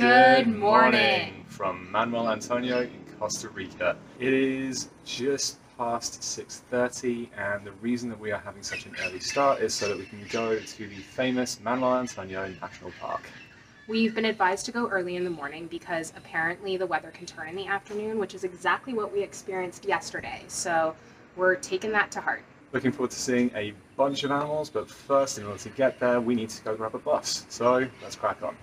Good morning from Manuel Antonio in Costa Rica. It is just past 6:30, and the reason that we are having such an early start is so that we can go to the famous Manuel Antonio National Park. We've been advised to go early in the morning because apparently the weather can turn in the afternoon, which is exactly what we experienced yesterday, so we're taking that to heart. Looking forward to seeing a bunch of animals, but first, in order to get there, we need to go grab a bus, so let's crack on.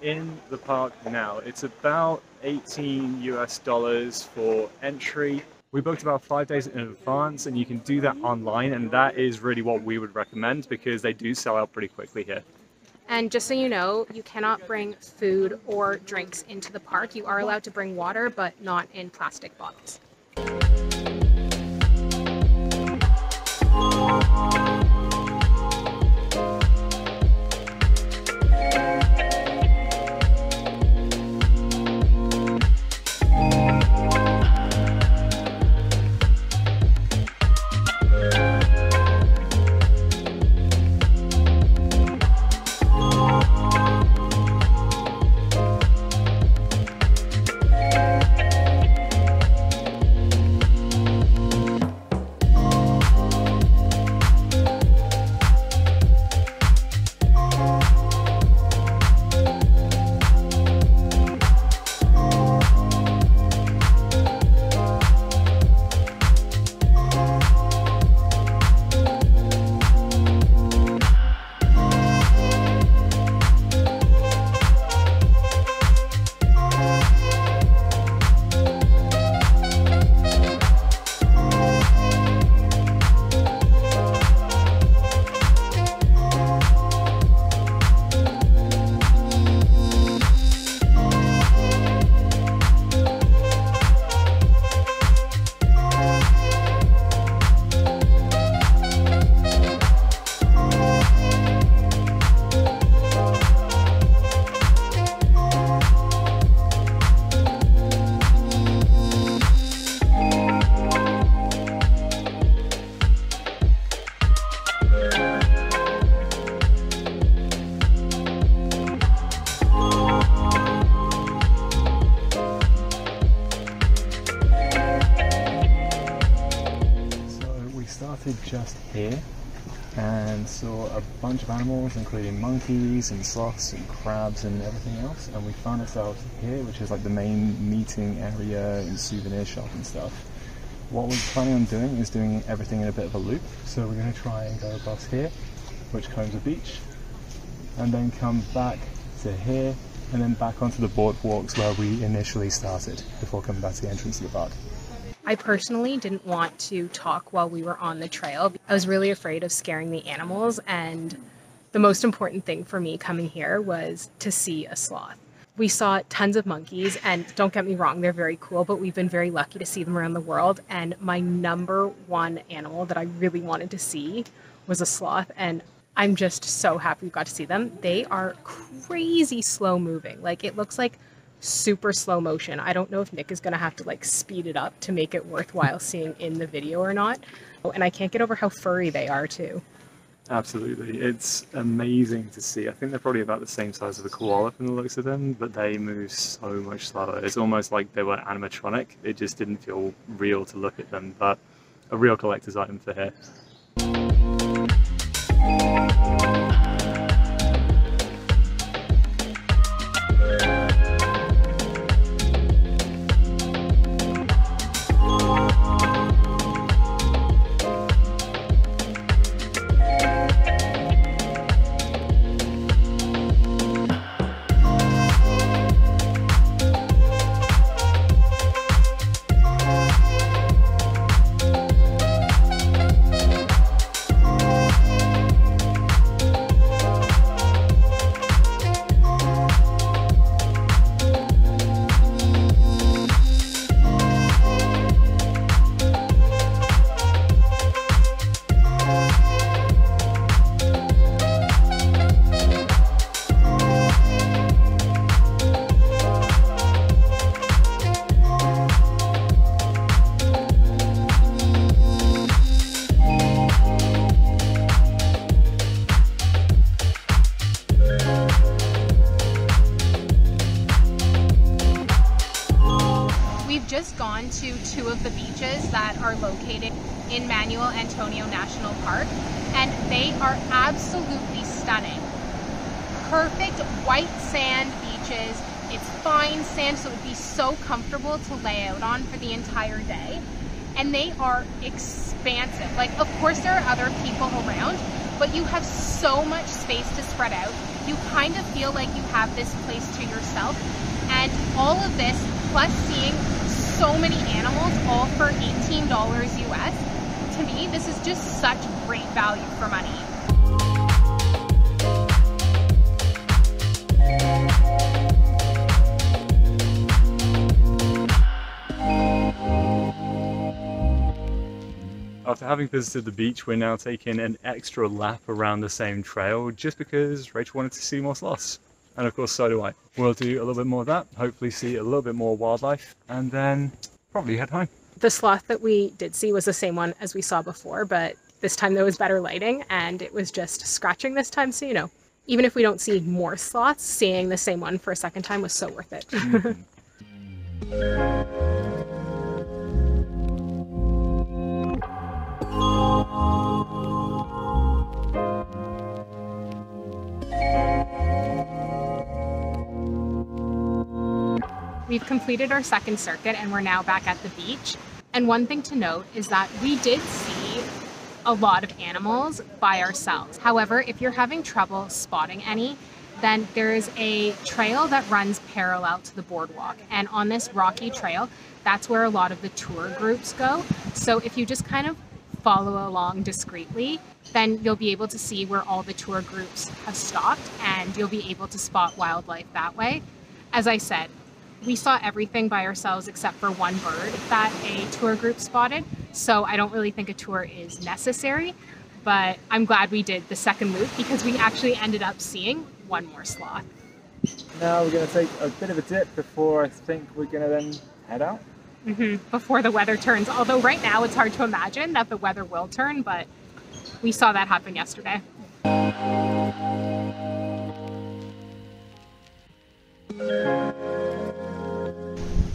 In the park now. It's about $18 US for entry. We booked about 5 days in advance, and you can do that online, and that is really what we would recommend because they do sell out pretty quickly here. And just so you know, you cannot bring food or drinks into the park. You are allowed to bring water, but not in plastic bottles. Just here and saw a bunch of animals, including monkeys and sloths and crabs and everything else, and we found ourselves here, which is like the main meeting area and souvenir shop and stuff. What we're planning on doing is doing everything in a bit of a loop, so we're going to try and go across here, which comes the beach, and then come back to here, and then back onto the boardwalks where we initially started before coming back to the entrance of the park. I personally didn't want to talk while we were on the trail. I was really afraid of scaring the animals, and the most important thing for me coming here was to see a sloth. We saw tons of monkeys, and don't get me wrong, they're very cool, but we've been very lucky to see them around the world, and my number one animal that I really wanted to see was a sloth, and I'm just so happy we got to see them. They are crazy slow moving. Like, it looks like super slow motion. I don't know if Nick is gonna have to like speed it up to make it worthwhile seeing in the video or not. Oh, and I can't get over how furry they are too. Absolutely, it's amazing to see. I think they're probably about the same size as a koala from the looks of them, but they move so much slower. It's almost like they were animatronic. It just didn't feel real to look at them, but a real collector's item for here. of the beaches that are located in Manuel Antonio National Park, and they are absolutely stunning. Perfect white sand beaches. It's fine sand, so it would be so comfortable to lay out on for the entire day. And they are expansive. Like, of course there are other people around, but you have so much space to spread out. You kind of feel like you have this place to yourself. And all of this, plus seeing so many animals, all for $18 US, to me, this is just such great value for money. After having visited the beach, we're now taking an extra lap around the same trail just because Rachel wanted to see more sloths. And of course, so do I. We'll do a little bit more of that, hopefully see a little bit more wildlife, and then probably head home. The sloth that we did see was the same one as we saw before, but this time there was better lighting and it was just scratching this time. So, you know, even if we don't see more sloths, seeing the same one for a second time was so worth it. We've completed our second circuit and we're now back at the beach. And one thing to note is that we did see a lot of animals by ourselves. However, if you're having trouble spotting any, then there is a trail that runs parallel to the boardwalk. And on this rocky trail, that's where a lot of the tour groups go. So if you just kind of follow along discreetly, then you'll be able to see where all the tour groups have stopped and you'll be able to spot wildlife that way. As I said, we saw everything by ourselves except for one bird that a tour group spotted, so I don't really think a tour is necessary, but I'm glad we did the second loop because we actually ended up seeing one more sloth. Now we're going to take a bit of a dip before I think we're going to then head out. Before the weather turns, although right now it's hard to imagine that the weather will turn, but we saw that happen yesterday.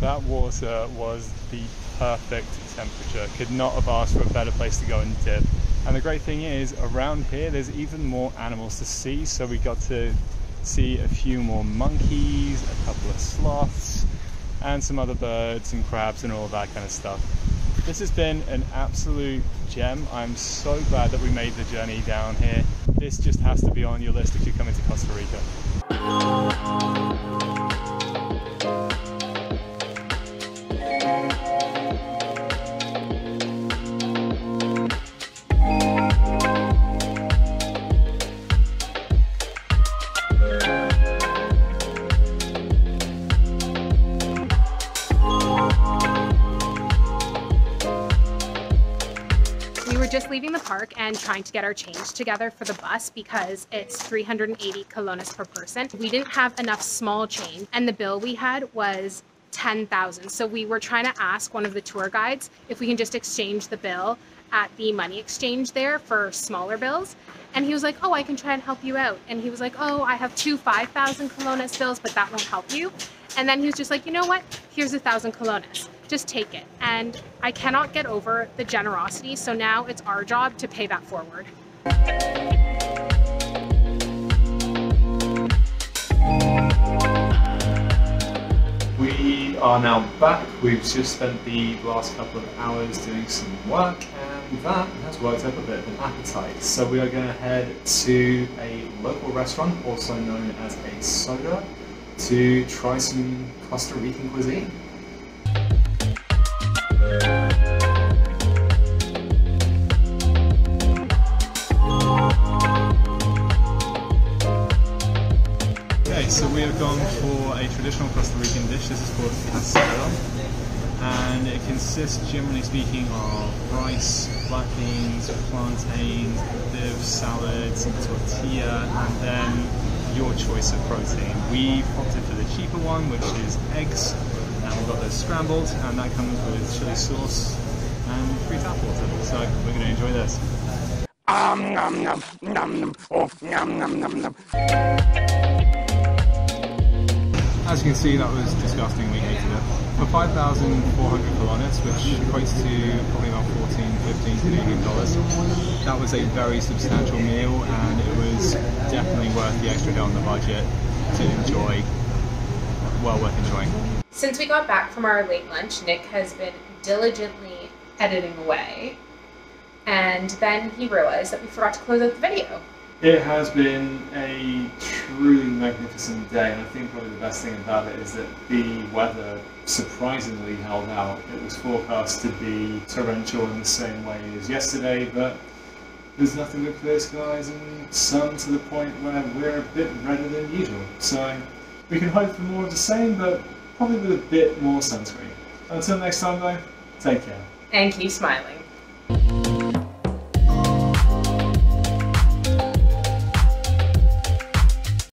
That water was the perfect temperature. Could not have asked for a better place to go and dip. And the great thing is, around here, there's even more animals to see. So we got to see a few more monkeys, a couple of sloths, and some other birds and crabs and all that kind of stuff. This has been an absolute gem. I'm so glad that we made the journey down here. This just has to be on your list if you're coming to Costa Rica. Just leaving the park and trying to get our change together for the bus because it's 380 colones per person. We didn't have enough small change and the bill we had was 10,000. So we were trying to ask one of the tour guides if we can just exchange the bill at the money exchange there for smaller bills. And he was like, oh, I can try and help you out. And he was like, oh, I have two 5,000 colones bills, but that won't help you. And then he was just like, you know what? Here's 1,000 colones. Just take it. And I cannot get over the generosity, so now it's our job to pay that forward. We are now back. We've just spent the last couple of hours doing some work, and that has worked up a bit of an appetite. So we are going to head to a local restaurant, also known as a soda, to try some Costa Rican cuisine. Okay, so we have gone for a traditional Costa Rican dish. This is called casado, and it consists, generally speaking, of rice, black beans, plantains, a bit of salad, some tortilla, and then your choice of protein. We've opted for the cheaper one, which is eggs. And we've got those scrambled, and that comes with chili sauce and free tap water. So we're going to enjoy this. Nom, nom, nom, nom. Oh, nom, nom, nom, nom. As you can see, that was disgusting. We hated it. for 5,400 colones, which equates to probably about 14, 15 Canadian dollars. That was a very substantial meal, and it was definitely worth the extra hit on the budget to enjoy. Well worth enjoying. Since we got back from our late lunch, Nick has been diligently editing away, and then he realized that we forgot to close out the video. It has been a truly magnificent day, and I think probably the best thing about it is that the weather surprisingly held out. It was forecast to be torrential in the same way as yesterday, but there's nothing but clear skies and sun to the point where we're a bit redder than usual. So we can hope for more of the same, but probably with a bit more sunscreen. Until next time though, take care. And keep smiling.